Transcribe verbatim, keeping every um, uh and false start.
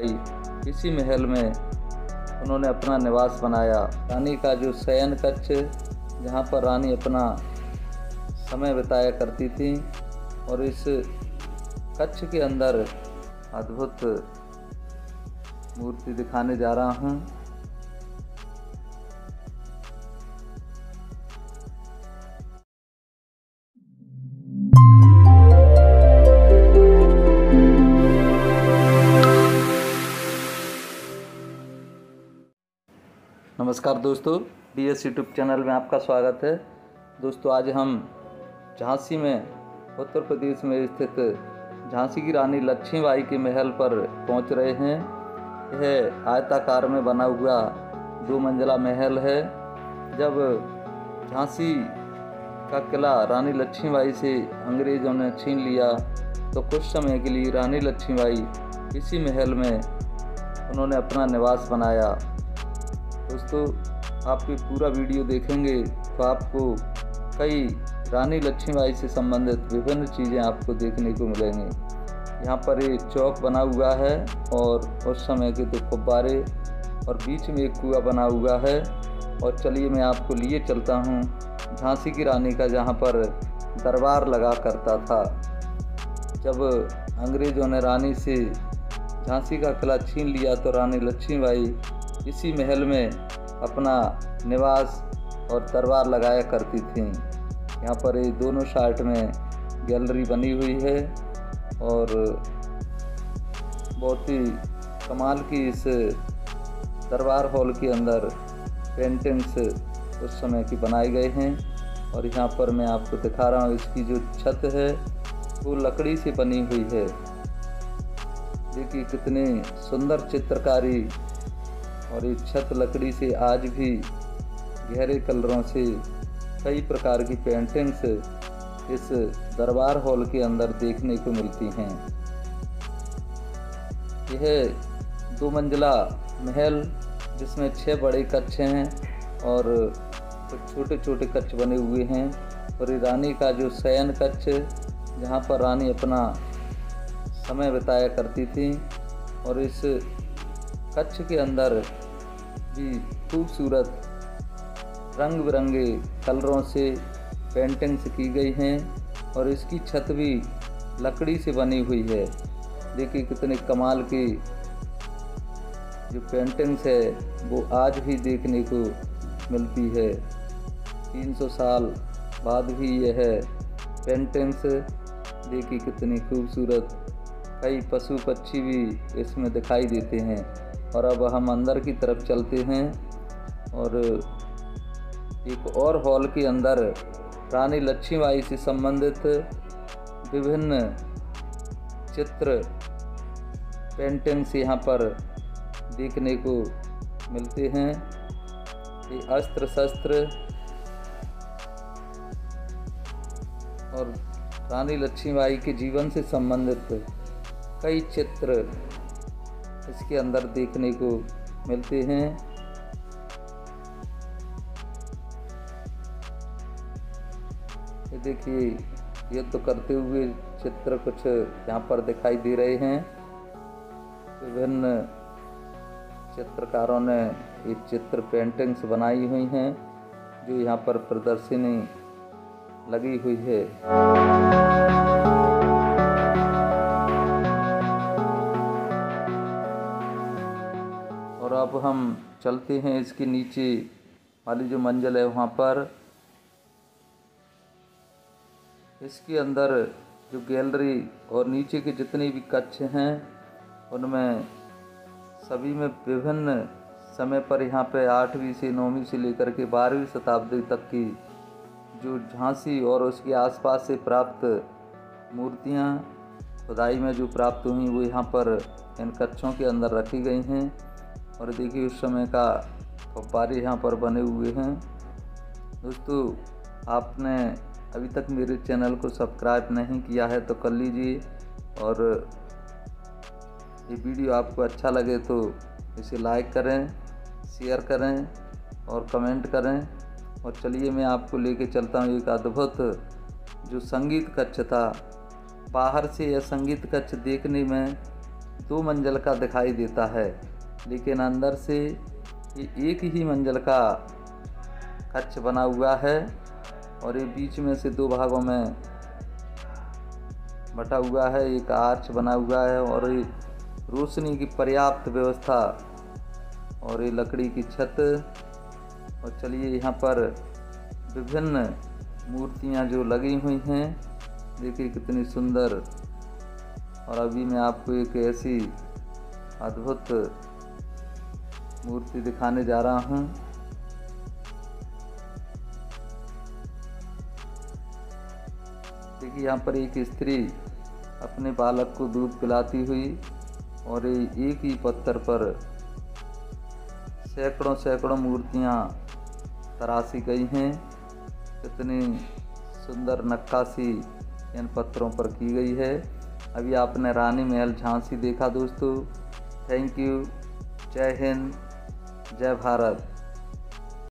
इसी महल में उन्होंने अपना निवास बनाया। रानी का जो शयन कक्ष, जहाँ पर रानी अपना समय बिताया करती थी, और इस कक्ष के अंदर अद्भुत मूर्ति दिखाने जा रहा हूँ। नमस्कार दोस्तों, डीएस यूट्यूब चैनल में आपका स्वागत है। दोस्तों, आज हम झांसी में, उत्तर प्रदेश में स्थित झांसी की रानी लक्ष्मीबाई के महल पर पहुंच रहे हैं। यह आयताकार में बना हुआ दो मंजिला महल है। जब झांसी का किला रानी लक्ष्मीबाई से अंग्रेज़ों ने छीन लिया, तो कुछ समय के लिए रानी लक्ष्मीबाई इसी महल में उन्होंने अपना निवास बनाया। दोस्तों, आप ये पूरा वीडियो देखेंगे तो आपको कई रानी लक्ष्मीबाई से संबंधित विभिन्न चीज़ें आपको देखने को मिलेंगी। यहाँ पर एक चौक बना हुआ है और उस समय के दो फव्वारे, और बीच में एक कुआं बना हुआ है। और चलिए मैं आपको लिए चलता हूँ झांसी की रानी का, जहाँ पर दरबार लगा करता था। जब अंग्रेज़ों ने रानी से झांसी का किला छीन लिया, तो रानी लक्ष्मीबाई इसी महल में अपना निवास और दरबार लगाया करती थीं। यहाँ पर ये दोनों साइड में गैलरी बनी हुई है, और बहुत ही कमाल की इस दरबार हॉल के अंदर पेंटिंग्स उस समय की बनाई गई हैं। और यहाँ पर मैं आपको दिखा रहा हूँ, इसकी जो छत है वो लकड़ी से बनी हुई है। देखिए कितनी सुंदर चित्रकारी, और ये छत लकड़ी से आज भी गहरे कलरों से कई प्रकार की पेंटिंग्स इस दरबार हॉल के अंदर देखने को मिलती हैं। यह दो मंजिला महल, जिसमें छह बड़े कक्ष हैं और कुछ छोटे छोटे कक्ष बने हुए हैं। और ये रानी का जो शयन कक्ष, जहाँ पर रानी अपना समय बिताया करती थी, और इस कक्ष के अंदर भी खूबसूरत रंग बिरंगे कलरों से पेंटिंग्स की गई हैं, और इसकी छत भी लकड़ी से बनी हुई है। देखिए कितने कमाल की जो पेंटिंग्स है वो आज भी देखने को मिलती है। तीन सौ साल बाद भी यह पेंटिंग्स, देखिए कितनी खूबसूरत, कई पशु पक्षी भी इसमें दिखाई देते हैं। और अब हम अंदर की तरफ चलते हैं, और एक और हॉल के अंदर रानी लक्ष्मीबाई से संबंधित विभिन्न चित्र पेंटिंग्स यहाँ पर देखने को मिलते हैं। ये अस्त्र शस्त्र और रानी लक्ष्मीबाई के जीवन से संबंधित कई चित्र इसके अंदर देखने को मिलते हैं। ये देखिए, ये तो करते हुए चित्र कुछ यहाँ पर दिखाई दे रहे हैं। विभिन्न चित्रकारों ने ये चित्र पेंटिंग्स बनाई हुई हैं, जो यहाँ पर प्रदर्शनी लगी हुई है। अब हम चलते हैं इसके नीचे वाली जो मंजिल है वहाँ पर। इसके अंदर जो गैलरी और नीचे के जितने भी कक्ष हैं, उनमें सभी में विभिन्न समय पर यहाँ पे आठवीं से नौवीं से लेकर के बारहवीं शताब्दी तक की जो झांसी और उसके आसपास से प्राप्त मूर्तियाँ खुदाई में जो प्राप्त हुई, वो यहाँ पर इन कक्षों के अंदर रखी गई हैं। और देखिए उस समय का फव्वारे यहाँ पर बने हुए हैं। दोस्तों, आपने अभी तक मेरे चैनल को सब्सक्राइब नहीं किया है तो कर लीजिए, और ये वीडियो आपको अच्छा लगे तो इसे लाइक करें, शेयर करें और कमेंट करें। और चलिए मैं आपको लेके चलता हूँ एक अद्भुत जो संगीत कक्ष था। बाहर से यह संगीत कक्ष देखने में दो मंजिल का दिखाई देता है, लेकिन अंदर से ये एक ही मंजिल का कक्ष बना हुआ है और ये बीच में से दो भागों में बटा हुआ है, एक आर्च बना हुआ है और ये रोशनी की पर्याप्त व्यवस्था और ये लकड़ी की छत। और चलिए यहाँ पर विभिन्न मूर्तियाँ जो लगी हुई हैं, देखिए कितनी सुंदर। और अभी मैं आपको एक ऐसी अद्भुत मूर्ति दिखाने जा रहा हूँ। देखिए यहाँ पर एक स्त्री अपने बालक को दूध पिलाती हुई और एक ही पत्थर पर सैकड़ों सैकड़ों मूर्तियाँ तराशी गई हैं। कितनी सुंदर नक्काशी इन पत्थरों पर की गई है। अभी आपने रानी महल झांसी देखा दोस्तों। Thank you. जय हिंद, जय भारत।